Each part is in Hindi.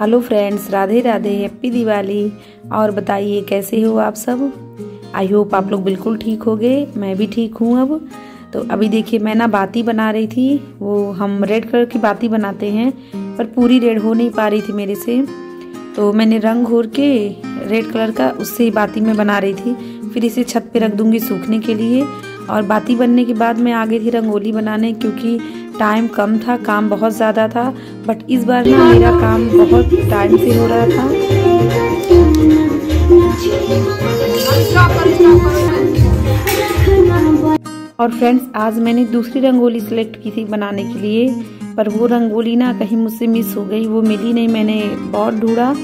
Hello friends, Radhe Radhe, happy Diwali. और बताइए कैसे हो आप सब। आई होप आप लोग बिल्कुल ठीक होगे। मैं भी ठीक हूँ। अब तो अभी देखिए मैं ना बाती बना रही थी। वो हम रेड कलर की बाती बनाते हैं पर पूरी रेड हो नहीं पा रही थी मेरे से, तो मैंने रंग घोर के रेड कलर का उससे बाती में बना रही थी। फिर इसे छत पर रख दूँगी सूखने के लिए। और बाती बनने के बाद मैं आ गई थी रंगोली बनाने, क्योंकि टाइम कम था, काम बहुत ज़्यादा था। बट इस बार ना मेरा काम बहुत टाइम से हो रहा था। और फ्रेंड्स, आज मैंने दूसरी रंगोली सेलेक्ट की थी बनाने के लिए, पर वो रंगोली ना कहीं मुझसे मिस हो गई, वो मिली नहीं। मैंने बहुत ढूंढा,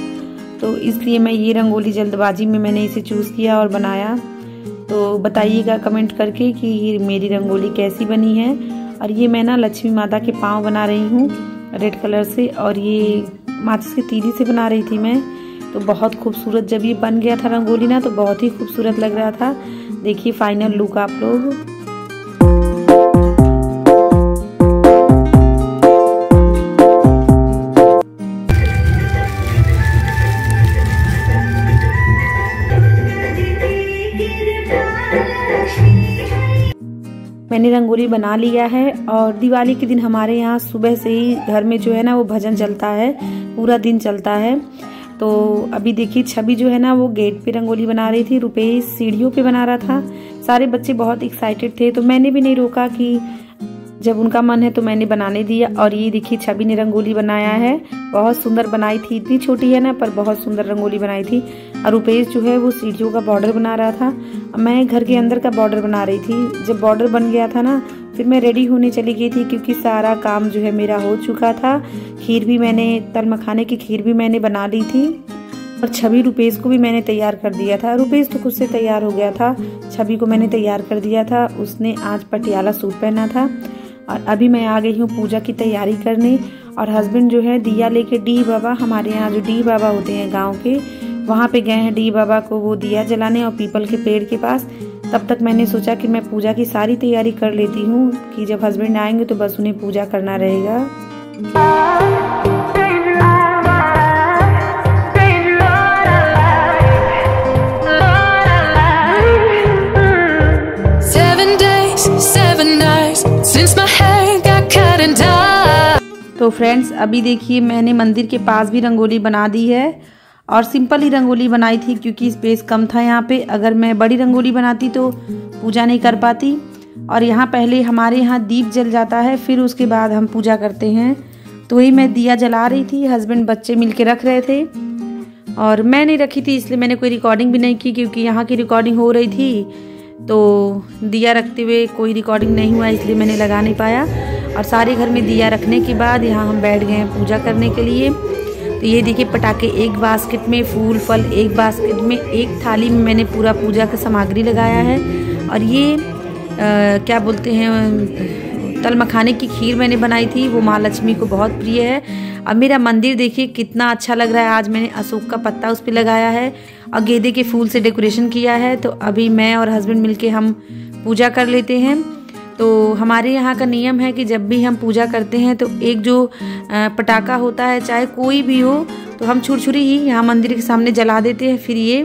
तो इसलिए मैं ये रंगोली जल्दबाजी में मैंने इसे चूज़ किया और बनाया। तो बताइएगा कमेंट करके कि ये मेरी रंगोली कैसी बनी है। और ये मैं ना लक्ष्मी माता के पाँव बना रही हूँ रेड कलर से, और ये माचिस की तीली से बना रही थी मैं। तो बहुत खूबसूरत जब ये बन गया था रंगोली ना, तो बहुत ही खूबसूरत लग रहा था। देखिए फाइनल लुक आप लोग। मैंने रंगोली बना लिया है। और दिवाली के दिन हमारे यहाँ सुबह से ही घर में जो है ना वो भजन चलता है, पूरा दिन चलता है। तो अभी देखिए छवि जो है ना वो गेट पे रंगोली बना रही थी, रुपेश सीढ़ियों पे बना रहा था। सारे बच्चे बहुत एक्साइटेड थे, तो मैंने भी नहीं रोका कि जब उनका मन है तो मैंने बनाने दिया। और ये देखिए छवि ने रंगोली बनाया है, बहुत सुंदर बनाई थी। इतनी छोटी है ना पर बहुत सुंदर रंगोली बनाई थी। और रुपेश जो है वो सीढ़ियों का बॉर्डर बना रहा था, मैं घर के अंदर का बॉर्डर बना रही थी। जब बॉर्डर बन गया था ना फिर मैं रेडी होने चली गई थी, क्योंकि सारा काम जो है मेरा हो चुका था। खीर भी मैंने, तल मखाने की खीर भी मैंने बना ली थी। और छवि रुपेश को भी मैंने तैयार कर दिया था। रुपेश तो खुद से तैयार हो गया था, छवि को मैंने तैयार कर दिया था। उसने आज पटियाला सूट पहना था। और अभी मैं आ गई हूँ पूजा की तैयारी करने। और हस्बैंड जो है दिया लेके डी बाबा, हमारे यहाँ जो डी बाबा होते हैं गांव के, वहाँ पे गए हैं डी बाबा को वो दिया जलाने और पीपल के पेड़ के पास। तब तक मैंने सोचा कि मैं पूजा की सारी तैयारी कर लेती हूँ कि जब हस्बैंड आएंगे तो बस उन्हें पूजा करना रहेगा। तो फ्रेंड्स, अभी देखिए मैंने मंदिर के पास भी रंगोली बना दी है। और सिंपल ही रंगोली बनाई थी क्योंकि स्पेस कम था यहाँ पे। अगर मैं बड़ी रंगोली बनाती तो पूजा नहीं कर पाती। और यहाँ पहले हमारे यहाँ दीप जल जाता है, फिर उसके बाद हम पूजा करते हैं। तो यही मैं दिया जला रही थी, हस्बैंड बच्चे मिल के रख रहे थे। और मैं नहीं रखी थी, इसलिए मैंने कोई रिकॉर्डिंग भी नहीं की, क्योंकि यहाँ की रिकॉर्डिंग हो रही थी। तो दिया रखते हुए कोई रिकॉर्डिंग नहीं हुआ, इसलिए मैंने लगा नहीं पाया। और सारे घर में दिया रखने के बाद यहाँ हम बैठ गए हैं पूजा करने के लिए। तो ये देखिए पटाखे एक बास्केट में, फूल फल एक बास्केट में, एक थाली में मैंने पूरा पूजा का सामग्री लगाया है। और ये क्या बोलते हैं, तल मखाने की खीर मैंने बनाई थी, वो माँ लक्ष्मी को बहुत प्रिय है। अब मेरा मंदिर देखिए कितना अच्छा लग रहा है। आज मैंने अशोक का पत्ता उस पर लगाया है और गेंदे के फूल से डेकोरेशन किया है। तो अभी मैं और हस्बैंड मिलके हम पूजा कर लेते हैं। तो हमारे यहाँ का नियम है कि जब भी हम पूजा करते हैं तो एक जो पटाखा होता है, चाहे कोई भी हो, तो हम छुरछुरी ही यहाँ मंदिर के सामने जला देते हैं। फिर ये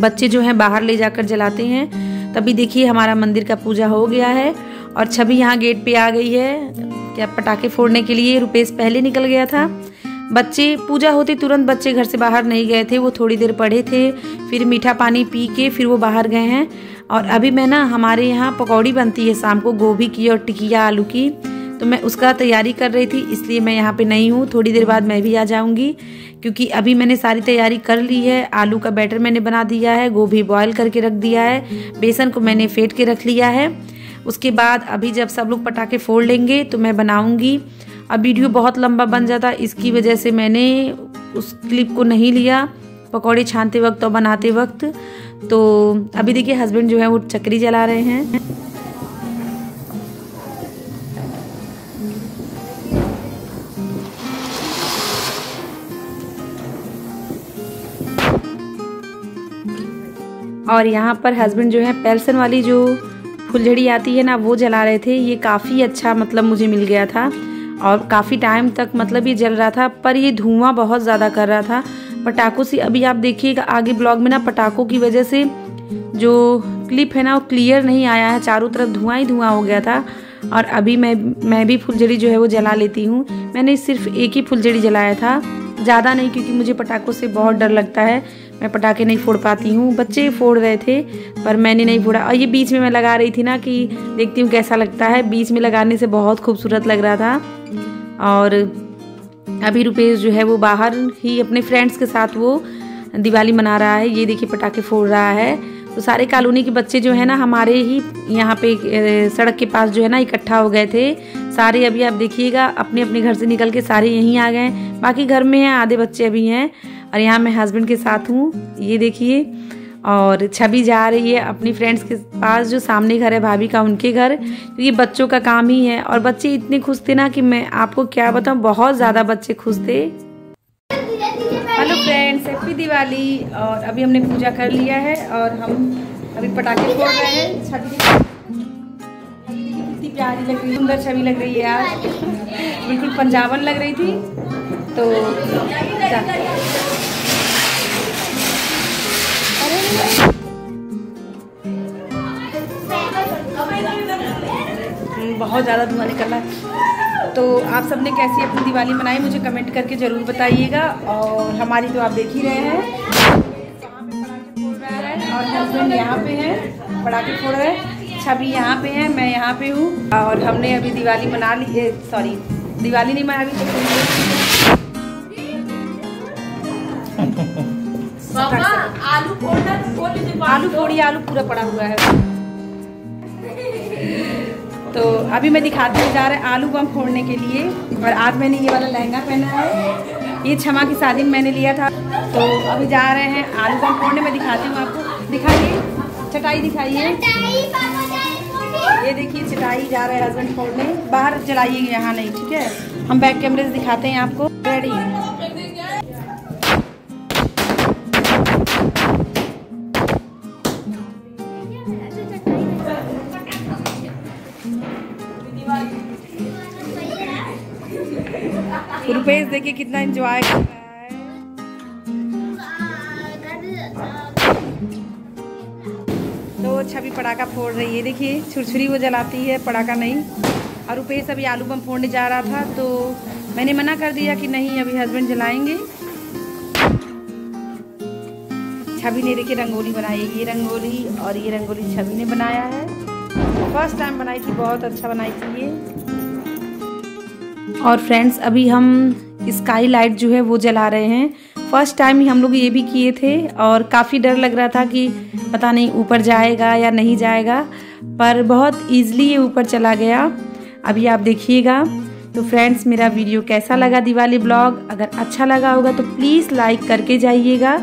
बच्चे जो हैं बाहर ले जाकर जलाते हैं। तभी देखिए हमारा मंदिर का पूजा हो गया है। और छवि यहाँ गेट पे आ गई है क्या पटाखे फोड़ने के लिए। रुपेश पहले निकल गया था। बच्चे पूजा होते तुरंत बच्चे घर से बाहर नहीं गए थे, वो थोड़ी देर पढ़े थे, फिर मीठा पानी पी के फिर वो बाहर गए हैं। और अभी मैं ना, हमारे यहाँ पकौड़ी बनती है शाम को गोभी की और टिकिया आलू की, तो मैं उसका तैयारी कर रही थी, इसलिए मैं यहाँ पे नहीं हूँ। थोड़ी देर बाद मैं भी आ जाऊँगी, क्योंकि अभी मैंने सारी तैयारी कर ली है। आलू का बैटर मैंने बना दिया है, गोभी बॉयल करके रख दिया है, बेसन को मैंने फेंट के रख लिया है। उसके बाद अभी जब सब लोग पटाखे फोड़ लेंगे तो मैं बनाऊँगी। अब वीडियो बहुत लंबा बन जाता, इसकी वजह से मैंने उस क्लिप को नहीं लिया पकौड़े छानते वक्त और बनाते वक्त। तो अभी देखिए हस्बैंड जो है वो चक्री जला रहे हैं। और यहाँ पर हस्बैंड जो है पेल्सन वाली जो फुलझड़ी आती है ना वो जला रहे थे। ये काफ़ी अच्छा मतलब मुझे मिल गया था। और काफ़ी टाइम तक मतलब ये जल रहा था, पर ये धुआं बहुत ज़्यादा कर रहा था पटाखों से। अभी आप देखिएगा आगे ब्लॉग में ना पटाखों की वजह से जो क्लिप है ना वो क्लियर नहीं आया है, चारों तरफ धुआं ही धुआं हो गया था। और अभी मैं भी फुलझड़ी जो है वो जला लेती हूँ। मैंने सिर्फ एक ही फुलझड़ी जलाया था, ज़्यादा नहीं, क्योंकि मुझे पटाखों से बहुत डर लगता है, मैं पटाखे नहीं फोड़ पाती हूँ। बच्चे फोड़ रहे थे पर मैंने नहीं फोड़ा। और ये बीच में मैं लगा रही थी ना कि देखती हूँ कैसा लगता है, बीच में लगाने से बहुत खूबसूरत लग रहा था। और अभी रुपेश जो है वो बाहर ही अपने फ्रेंड्स के साथ वो दिवाली मना रहा है। ये देखिए पटाखे फोड़ रहा है। तो सारे कॉलोनी के बच्चे जो है ना हमारे ही यहाँ पे सड़क के पास जो है ना इकट्ठा हो गए थे सारे। अभी आप देखिएगा अपने अपने घर से निकल के सारे यहीं आ गए, बाकी घर में हैं, आधे बच्चे अभी हैं। और यहाँ मैं हस्बैंड के साथ हूँ, ये देखिए। और छवि जा रही है अपनी फ्रेंड्स के पास, जो सामने घर है भाभी का, उनके घर। तो ये बच्चों का काम ही है। और बच्चे इतने खुश थे ना कि मैं आपको क्या बताऊँ, बहुत ज़्यादा बच्चे खुश थे। Hello friends, happy Diwali. और अभी हमने पूजा कर लिया है और हम अभी पटाखे फोड़ रहे हैं। छवि कितनी प्यारी लग रही है, सुंदर छवि लग रही है यार, बिल्कुल पंजाबन लग रही थी। तो बहुत ज़्यादा धुआं निकल रहा है। तो आप सबने कैसी अपनी दिवाली मनाई मुझे कमेंट करके ज़रूर बताइएगा। और हमारी तो आप देख ही रहे हैं, और हस्बैंड यहाँ पे हैं पटाखे फोड़ रहे हैं, छवि यहाँ पे है, मैं यहाँ पे हूँ। और हमने अभी दिवाली मना ली है, सॉरी दिवाली नहीं मना ली, आलू फोड़ी, आलू पूरा पड़ा हुआ है। तो अभी मैं दिखाती हूँ, जा रहे हैं आलू बम फोड़ने के लिए। और आज मैंने ये वाला लहंगा पहना है, ये क्षमा की शादी में मैंने लिया था। तो अभी जा रहे हैं आलू बम फोड़ने, में दिखाती हूँ आपको। दिखाइए चटाई, दिखाइए, ये देखिए चटाई, जा रहे हैं हस्बैंड फोड़ने। बाहर जलाइए, यहाँ नहीं, ठीक है। हम बैक कैमरे से दिखाते हैं आपको। रेडी, रुपेश देखिए कितना एंजॉय कर रहा है। तो छवि पटाखा फोड़ रही है, देखिए छुरछुरी वो जलाती है, पटाखा नहीं। और रुपेश अभी आलू बम फोड़ने जा रहा था, तो मैंने मना कर दिया कि नहीं अभी हस्बैंड जलाएंगे। छवि ने देखिए रंगोली बनाई, ये रंगोली, और ये रंगोली छवि ने बनाया है, फर्स्ट टाइम बनाई थी, बहुत अच्छा बनाई थी ये। और फ्रेंड्स अभी हम स्काई लाइट जो है वो जला रहे हैं, फर्स्ट टाइम ही हम लोग ये भी किए थे। और काफ़ी डर लग रहा था कि पता नहीं ऊपर जाएगा या नहीं जाएगा, पर बहुत ईजिली ये ऊपर चला गया। अभी आप देखिएगा। तो फ्रेंड्स मेरा वीडियो कैसा लगा दिवाली ब्लॉग, अगर अच्छा लगा होगा तो प्लीज़ लाइक करके जाइएगा।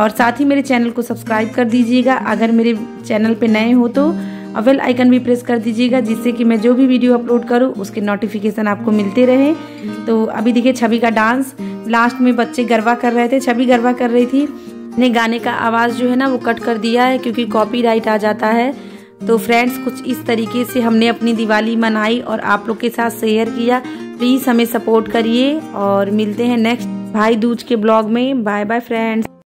और साथ ही मेरे चैनल को सब्सक्राइब कर दीजिएगा अगर मेरे चैनल पर नए हो तो, और बेल आइकन भी प्रेस कर दीजिएगा, जिससे कि मैं जो भी वीडियो अपलोड करूं उसके नोटिफिकेशन आपको मिलते रहे। तो अभी देखिए छवि का डांस, लास्ट में बच्चे गरबा कर रहे थे, छवि गरबा कर रही थी। मैंने गाने का आवाज़ जो है ना वो कट कर दिया है क्योंकि कॉपीराइट आ जाता है। तो फ्रेंड्स कुछ इस तरीके से हमने अपनी दिवाली मनाई और आप लोग के साथ शेयर किया। प्लीज़ हमें सपोर्ट करिए और मिलते हैं नेक्स्ट भाई दूज के ब्लॉग में। Bye bye friends.